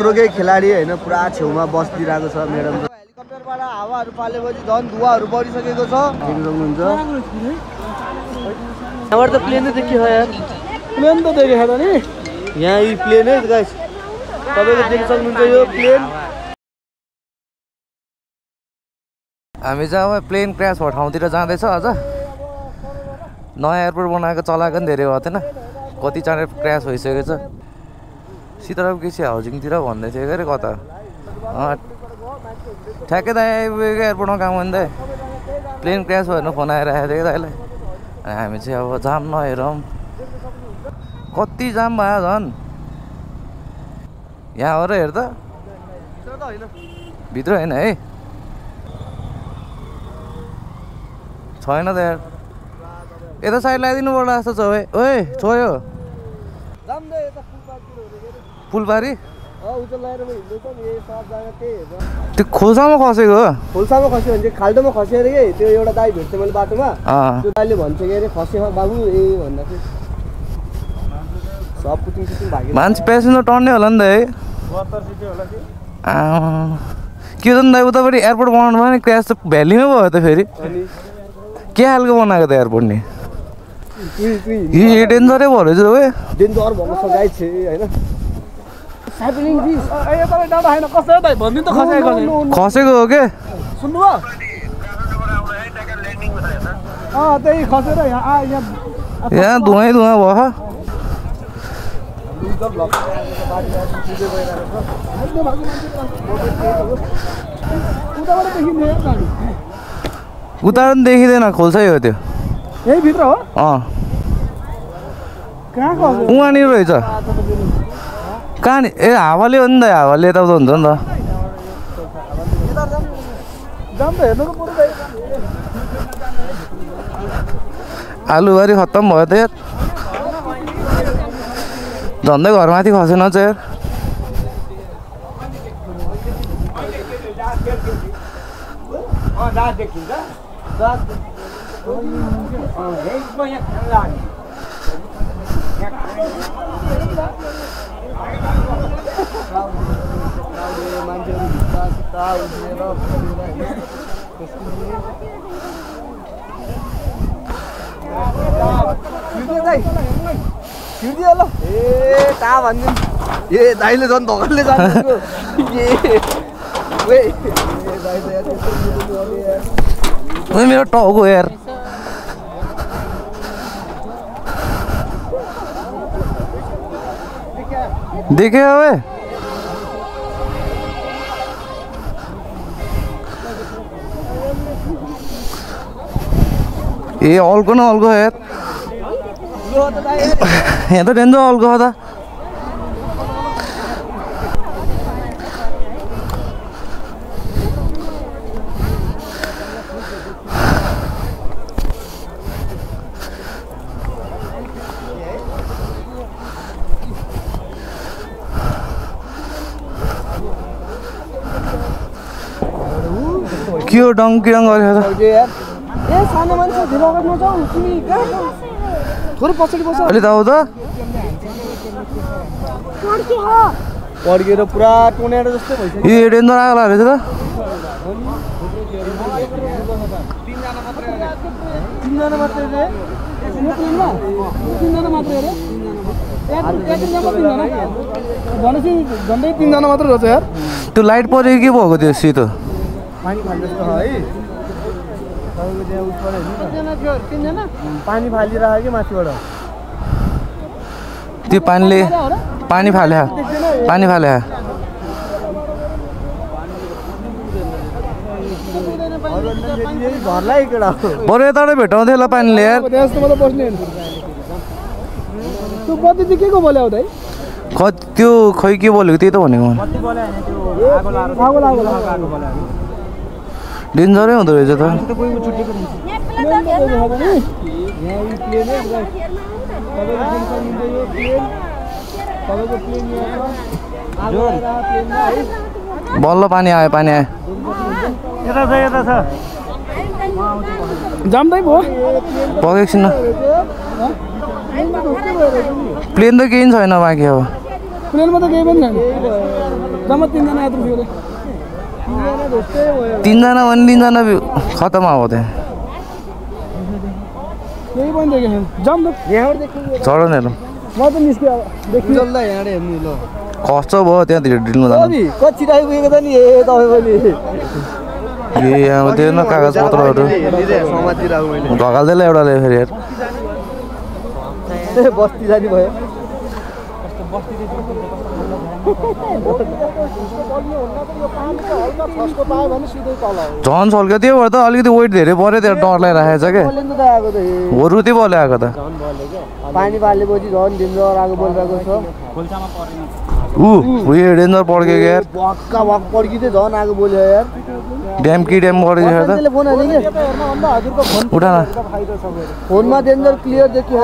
यत्रोकै खेलाडी हैन पुरा छेउमा बस्दिराको छ म्याडम। हेलिकप्टरबाट हावाहरु पालेपछि धन धुवाहरु परिसकेको छ। हाम्रो त प्लेन नै देखियो यार। प्लेन त देखियो त नि। यहाँ यो प्लेन है गाइस। तपाईले देख्न सक्नुहुन्छ यो प्लेन। हामी जाँदा प्लेन क्र्यास भएको ठाउँतिर जाँदैछ आज। नयाँ एयरपोर्ट बनाएको चलाएको नि धेरै भएको थिएन। कति चाँडै क्र्यास भइसकेको छ। सीताराम केसी हाउसिङतिर भन्दै थियो के कता ठ्याक्कै दाइ आइपुगेको एयरपोर्टमा काम भन्दै प्लेन क्र्यास भएर फोन आइरहेको थियो कि दाइलाई। हामी चाहिँ अब जाम नहेरौँ कति जाम भयो झन् यहाँ हो र हेर त भित्र होइन है छैन त यार यता साइड लगाइदिनु पर्ला जस्तो छ है ओए छोयो फुलबारी त्यो खोल्सामा खसेको हो खोल्सामा खस्यो भने खाल्डोमा खस्यो अरे के त्यो एउटा दाइ भेट्थेँ मैले बाटोमा त्यो दाइले भन्छ के अरे खस्यो बाबु ए भन्दाखेरि सब कुटिङ कुटिङ भाग्यो मान्छे प्यासेन्जर टन्ने होला नि त है के त नि दाइ उतापट्टि एयरपोर्ट बनाउनु भयो नि क्र्यास त भ्यालीमै भयो त फेरि के खालको बनाएको त एयरपोर्ट नि डेन्जरै भयो डेन्जर भएको छ गाई छ होइन खसेको हो क्या सुन्नुभयो यहाँ धुवाई धुवा भयो उता पनि देखिँदैन खोल्छै हो त्यो यही भित्र हो उहाँनिर रहेछ कहाँ ए हावाले हो नि त हावाले यताउता हुन्छ नि त आलुबारी खत्तम भयो त यार झन्डै घरमाथि खसेन छ यार ए दाइले झन् धकलले जानु मेरो टाउको यार देखे अब ए अल्को न अल्को यार यहाँ त डेन्जर अल्को हो त के हो डङकिङ गरेर ए सानो मान्छे ढिलो गर्न नजाऊ तिमी कहाँ थोरै पछाडि बस अलि दाउ त पड्केर पुरा टोनेर जस्तो भइसक्यो ए डेन्जर आयो होला रहेछ त तीनजना मात्रै रे भनेपछि झन्डै तीनजना मात्रै रहेछ यार त्यो लाइट परेको के भएको त्यो सेतो पानी खाल जस्तो है पानी फालिरहेको कि माथिबाट त्यो पानीले पानी फाल्यो बरु यताबाट भेटाउँथ्यो होला पानीले त्यो खै के बोलेको त्यही त भनेको डेन्जरै हुँदो रहेछ त बल्ल पानी आयो जाम्दै भयो पकेको छैन प्लेन त केही छैन बाँकी अब प्लेनमा त केही पनि छैन गमत तीन जना आते हैं, तीन जना वन तीन जना भी खत्म होते हैं। यही बंद है क्या? जाम दो यहाँ देखिए चलो नहीं लो वहाँ तो निश्चित देखिए चल रहा है यार ये मिलो कॉस्टो बहुत है यार डिटेल में जाना अभी कुछ चिढ़ाई हुई क्या नहीं है तो है बोली ये यहाँ वो देखना कागज पत्र वाले कागज दे ले वाला ले फिर यार बस्ती जानी भाई जॉन सोल के दिया वर्ता अलग तो वेट दे रहे बोले तेरा डॉन ले रहा है जगे वो रूटी बोले आगे था पानी वाले बोली जॉन जिंदा और आगे बोल रहा कुछ हो वो ये डेंजर पड़ के गया वाक का वाक पड़ गई थी जॉन आगे बोल रहा यार डैम की डैम पड़ गया था उठाना फोन में डेंजर क्लियर देखी है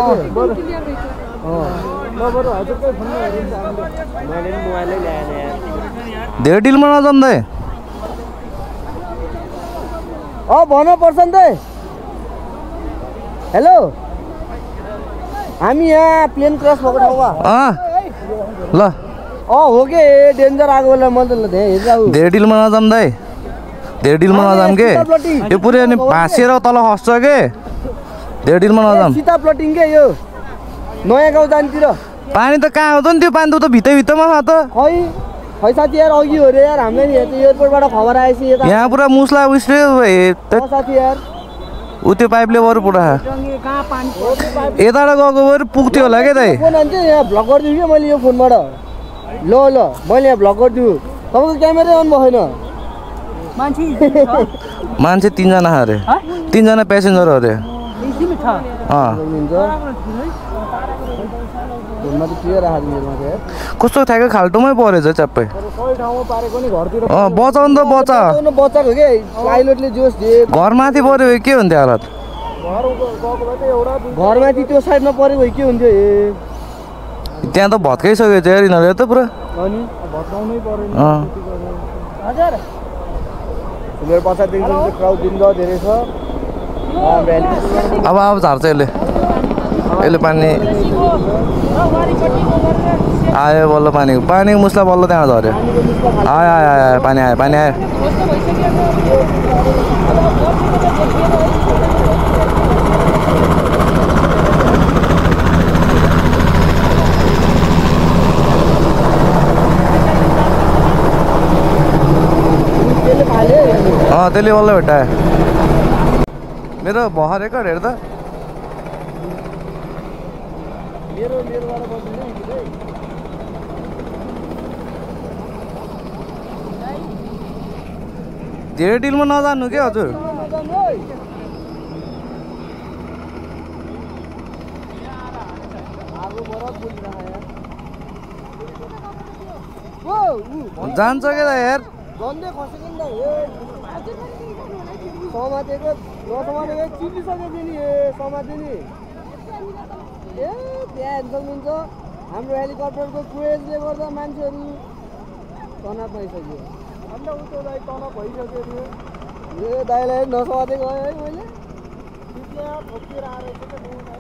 धेरै डील मना जान्दै अ भन पर्सन दे हेलो हामी यहाँ प्लेन क्रस भएको ठाउँमा ल अ हो के डेन्जर आगो वाला मदन दे धेरै डील मना जान्दै धेरै डील मना जाम के यो पुरै अनि भासेर तल हस्छ के धेरै डील मना जाम सीता प्लटिङ के यो नयाँ गाउँ जानतिर पानी तो कहाँ हो त्यो पानी तो भित्र भित्रमा छ त खै खै साथी यार अघि हो रे यार हामीले नि हेर्थे एयरपोर्टबाट खबर आएछ यहाँ पुरा मुस्ला उस्रे साथी यार उ त्यो पाइपले वर पुरा कहाँ पानी यताबाट गएको भएर पुग्थ्यो होला के दाइ फोन अनि यहाँ ब्लक गर्दिउ के मैले यो फोनबाट ल ल मैले यहाँ ब्लक गर्दिउ तपाईको क्यामेरा अन भएन मान्छे मान्छे तीन जना अरे तीन जना प्यासेन्जर अरे एकदिनै छ कस्तो ठ्याक्कै खाल्टोमै परेछ च्याप्पै बचाउनु त बचाएको के पाइलटले जोस दिए घरमाथि पर्यो के हुन्थ्यो हालत घरमाथि त्यो साइडमा परेको के हुन्थ्यो ए त्यहाँ त भत्काइसक्यो यार यिनीहरूले त पुरा अनि भत्काउनै पर्यो हजुर मेरो पछाडिदेखि जुन क्राउड दिन धेरै छ अब अब झार्छ यसले अहिले पानी आयो बल्ल पानीको पानीको मुस्ला बल्ल त्यहाँ झऱ्यो आयो आयो आयो पानी आयो पानी आयो अँ त्यसले बल्ल भेटायो मेरो भरेको हेर त मेरो मेरोबाट बस्दैन नि के धेरै डिलमा नजान्नु के हजुर जान्छ के त यार गन्दै खसेको नि त हे समातेको नसमातेको चिनिसकेको नि ए समाते नि ए त्यहाँ जमिन्छ हाम्रो हेलिकप्टरको क्रेजले गर्दा मान्छेहरू तनाव भइसक्यो अन्त उतो दाइ तनाव भइसक्यो ए दाइलाई नसवादै गयो है मैले त्यहाँ ठोकेर आएको त दुन है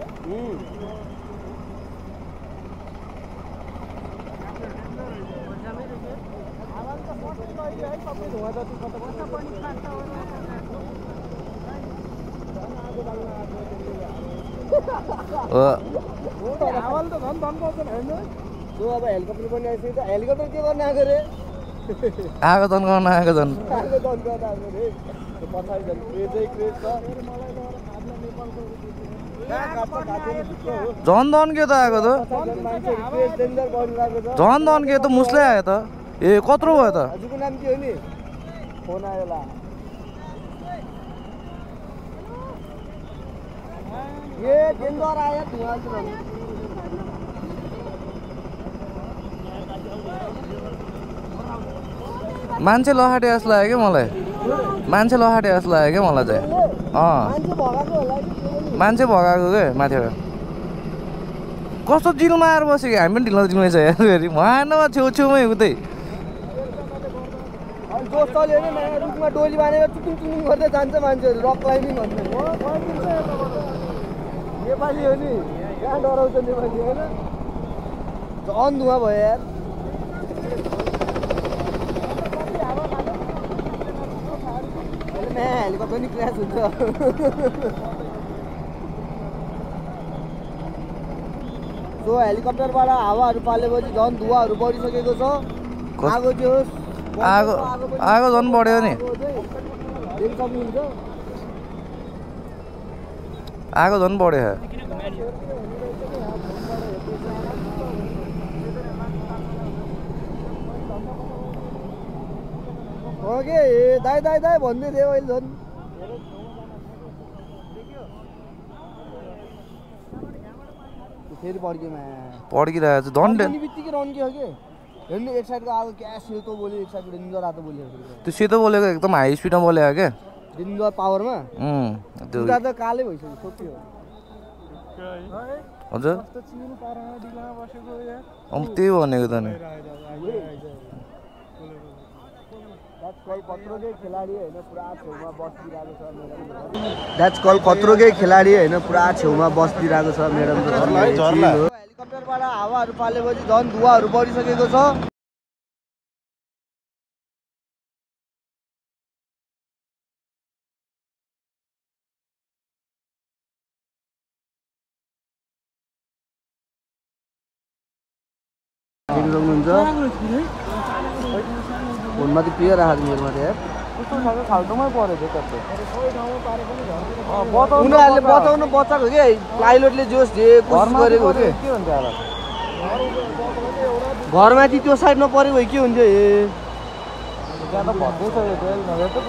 आवाज त पस्दै गयो है सबै धुवा जति कता बस्छ पनि खान्छ हो हावाले त झन् धन पाउँछ हैन जो अब हेलिकप्टर पनि आइसक्यो त हेलिकप्टर के गर्न आएको रे आगो धन गर्न आएको झन् आगो धन गर्न आएको रे पछाडी झन् क्रेजै क्रेज छ झन् धन के त आएको त झन् धन के त मुस्लै आयो त ए कत्रो भयो त हजुरको नाम के हो नि फोन आयो होला ये डेन्जर आयो धुवा छ मान्छे लखाटे जस्तो लाग्यो क्या मलाई मान्छे लखाटे जस्तो लाग्यो क्या मलाई चाहिँ अँ मान्छे भगाएको क्या माथिबाट कस्तो जिलमा आएर बसेको हामी पनि ढिलो जिलमै छ यार फेरि भएन छेउछेउमै उतै रुखमा डोली बाँधेर टुटुङ टुटुङ गर्दै जान्छ मान्छेहरू रक क्लाइम्बिङ भन्ने नेपाली हो नि कहाँ डराउँछ नेपाली होइन झन् धुवा भयो यार हेलिकॉप्टर निकला सुद्धा। तो हेलिकॉप्टर वाला हावा पाले झन धुआ बढ़ी सकते आगो जो आगो आगो झन बढ़ो नि आगो झन बढ़ो ओके दाई दाई दाई भन्दै थियो अहिले झन फिर पड़ गया मैं पड़ गया है तो डॉन डे बीती के रॉन किया क्या रन एक साइड का आगे क्या सी तो बोले एक साइड रिंजर आता बोले तो सी तो बोलेगा एकदम हाई स्पीड में बोले आगे रिंजर पावर में तो ज़्यादा काले वही सब छोटी हो अच्छा तो चीन पारा दिलाना वाशे को यार हम तीव्र होने के तो नहीं That's called खतरों के खिलाड़ी है ना पूरा छेउमा बस दिइराको छ मेडम को हेलिकप्टर वाला हावाहरु पालेपछि झन धुवाहरु बढिसकेको छ। मत पियर हाथ में मत यार उसको सागे खाल्टोमै परेको कस्तो सबै गाउँमा पारेको नि हो बताउनु उनीहरुले बताउनु बचाको के पाइलटले जोस जे कोसिस गरेको के हुन्छ यार घरमाथि त्यो साइड नपरेको के हुन्छ ए ज्यादा भत्दै छ यो बेल नभए त पुरै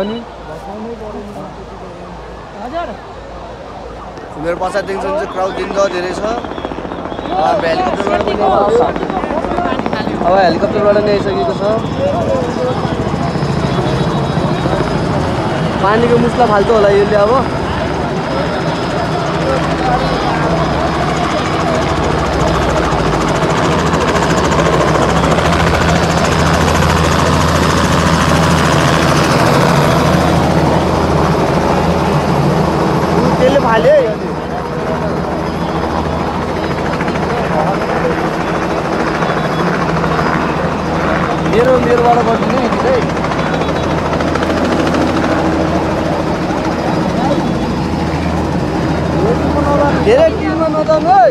अनि बसाउनै पर्यो हजुर मेरो पछा देखिन्छ नि क्राउड दिन्छ धेरै छ अब हेलिकप्टरबाट पनि आउँछ अब हेलिकप्टरबाट नै आइसकेको छ पानी को मुस्ला फाल्छ होला यसले अब तेल फाले मेरोबाट गर्दिन है कि धेरै टिममा नजाम है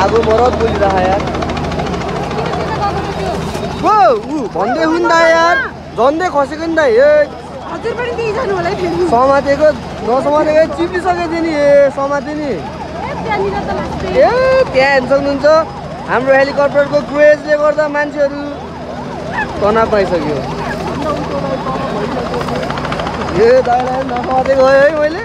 आगो मरत बोलिरहा यार ओ उ भन्दै हुन दा यार झन्दै खसेको नि त हे हजुर पनि त्यही जानु होला फेरि समातेको नसमातेको चिपिसकेथ्यो नि ए समाते नि ए त्यहाँ हेर्नुहुन्छ हाम्रो हेलिकप्टरको क्रेजले गर्दा मान्छेहरू तनाव पाइसक्यो ये दादा नफाते गए है मैले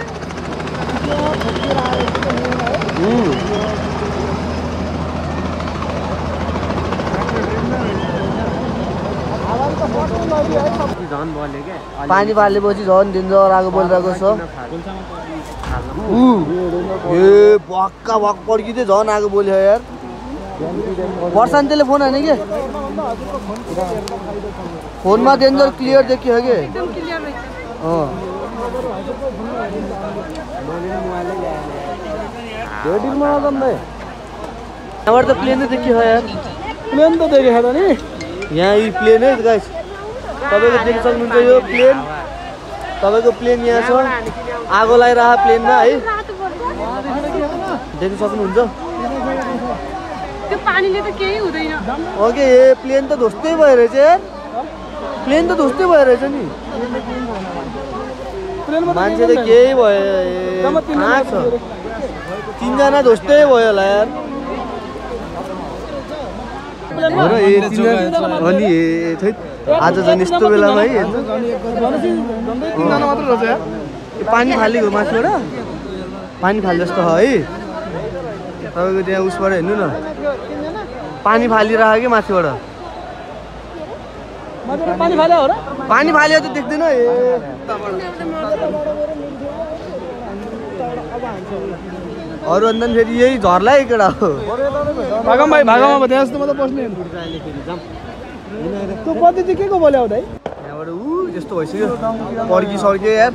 पानी फालेपछि झन डेन्जर आगो बोलिरहेको छ ए भक्का भक पड्किदै झन आगो बोल्यो यार वर्षान्तेले फोन हैन के फोनमा डेन्जर क्लियर देखियो के एकदम क्लियर रहेछ तो प्लेन देखी है यार प्लेन तो देखे था नहीं यहाँ ये प्लेन है गाइस तब देख सकता यो प्लेन तब को प्लेन यहाँ आगो लग रहा प्लेन में हाई देख सकूँ ओके ये प्लेन तो ध्वस्ते भैर यार प्लेन तो ध्वस्ते भैर नहीं मान्छे त केही भयो तीन जना ध्वस्तै भयो होला यार अनि थै आज झन् यस्तो बेलामा है तीन जना मात्र रहेछ यार पानी फालेको माथिबाट पानी फाले जस्तो है तपाईको त्यहाँ उसबाट हेर्नु न पानी फालिराख्यो के माथिबाट पानी फाल्यो त देख्दैन ए अरु अन्त फेरि यही झर्ला है केटा भागम भाइ भागम अब त्यहाँ जस्तो म त बस्ने त्यो पति चाहिँ के को बोल्यो भाइ यहाँबाट उ यस्तो भइसक्यो पर्की सर्के यार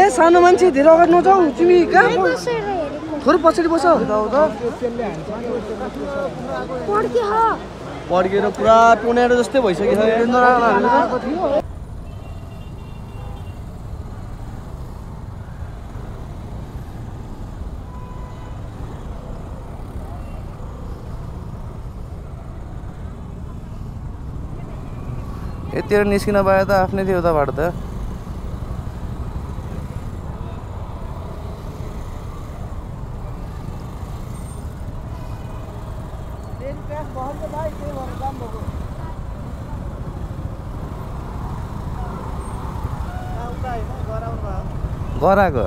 ए सानो मान्छे धेरै अगाडि नजाऊ तिमी कहाँ थोरै पछाडि बस पर्की पड्केर पुरा टुनेर जस्तै भइसक्यो। यतिर निस्किन पाए त आफ्नै थियो त बाटो त। गराको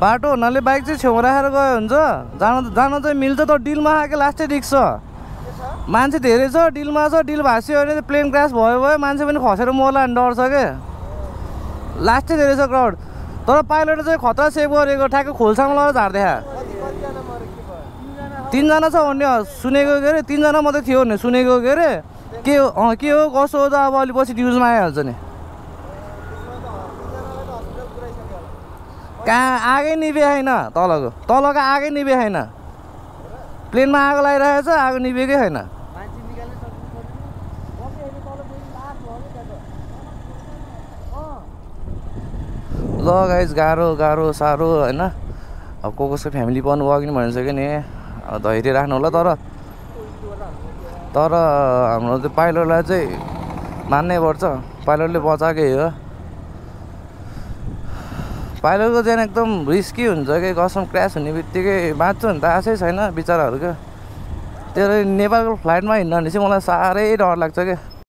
बाटो हुनाले बाइक चाहिँ छेउ राखेर गयो हुन्छ। जान चाहिँ मिल्छ तर डिलमा आएको लास्टै रिक्स छ। मान्छे धेरै छ डिलमा छ। डिल भास्यो भने प्लेन क्रास भयो मान्छे पनि खसेर मर्ला नि डर छ के। लास्टै धेरै छ क्राउड तर पाइलटले चाहिँ खतरा सेभ गरेको ठ्याक्क खोल्सामा लगेर झार्दै तीनजना छ भन्ने सुनेको के अरे। तीनजना मात्रै थियो भने सुनेको के अरे। के हो कसो हो त अब अलि पछि न्युजमा आइहाल्छ नि। कहाँ आगै निभ्याएन तलको आगै निभ्याएन। प्लेनमा आगो लागिरहेछ आगो निभेकै छैन। ल गाइस गाह्रो गाह्रो साह्रो हैन। अब को कसको फ्यामिली पनि वकिन भनिसक्यो नि। धैर्य राख्नु होला तर तर हाम्रो त्यो पाइलटलाई चाहिँ मान्नै पर्छ। पाइलटले बचाएकै हो। पाइलटको जान एकदम रिस्की हुन्छ कि। कसम क्र्यास हुने बित्तिकै बाँच्छ भने त आशै छैन बिचराहरूको। त्यसले नेपालको फ्लाइटमा हिँड्दा चाहिँ मलाई साह्रै डर लाग्छ क्या।